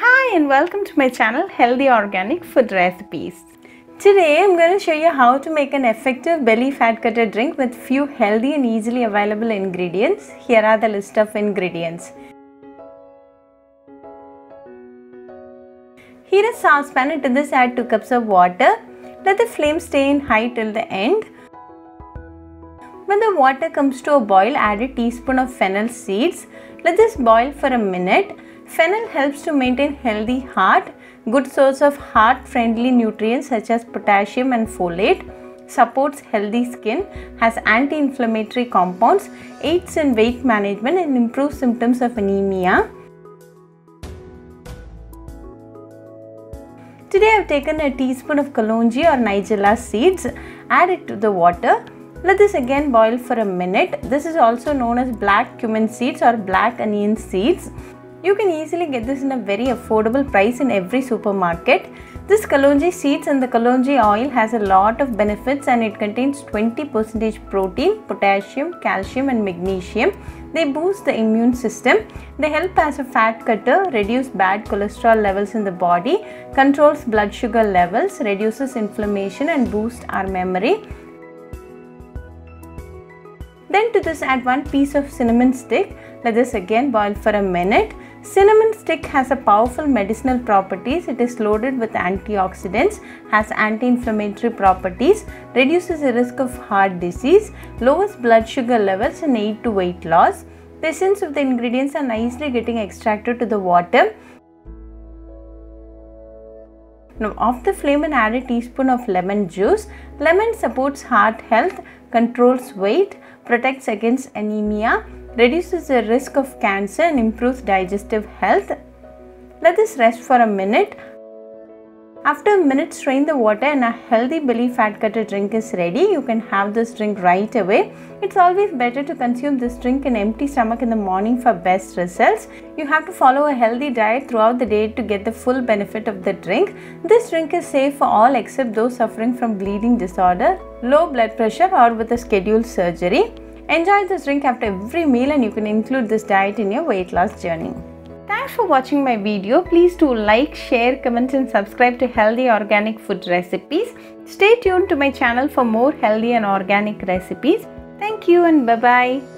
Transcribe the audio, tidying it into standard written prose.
Hi and welcome to my channel Healthy Organic Food Recipes. Today I'm going to show you how to make an effective belly fat cutter drink with few healthy and easily available ingredients. Here are the list of ingredients. Here is a saucepan, and to this add 2 cups of water. Let the flame stay in high till the end. When the water comes to a boil, add a teaspoon of fennel seeds. Let this boil for a minute. Fennel helps to maintain healthy heart, good source of heart-friendly nutrients such as potassium and folate, supports healthy skin, has anti-inflammatory compounds, aids in weight management and improves symptoms of anemia. Today I have taken a teaspoon of Kalonji or Nigella seeds, add it to the water. Let this again boil for a minute. This is also known as black cumin seeds or black onion seeds. You can easily get this in a very affordable price in every supermarket. This Kalonji seeds and the Kalonji oil has a lot of benefits and it contains 20% protein, potassium, calcium and magnesium. They boost the immune system. They help as a fat cutter, reduce bad cholesterol levels in the body, controls blood sugar levels, reduces inflammation and boosts our memory. Then to this add 1 piece of cinnamon stick. Let this again boil for a minute. Cinnamon stick has a powerful medicinal properties. It is loaded with antioxidants, has anti-inflammatory properties, reduces the risk of heart disease, lowers blood sugar levels and aids to weight loss. The essence of the ingredients are nicely getting extracted to the water. Now off the flame and add a teaspoon of lemon juice. Lemon supports heart health, controls weight, protects against anemia, reduces the risk of cancer and improves digestive health. Let this rest for a minute. After a minute, strain the water and a healthy belly fat cutter drink is ready. You can have this drink right away. It's always better to consume this drink in empty stomach in the morning for best results. You have to follow a healthy diet throughout the day to get the full benefit of the drink. This drink is safe for all except those suffering from bleeding disorder, low blood pressure or with a scheduled surgery. Enjoy this drink after every meal and you can include this diet in your weight loss journey. Thanks for watching my video. Please do like, share, comment and subscribe to Healthy Organic Food Recipes. Stay tuned to my channel for more healthy and organic recipes. Thank you and bye-bye.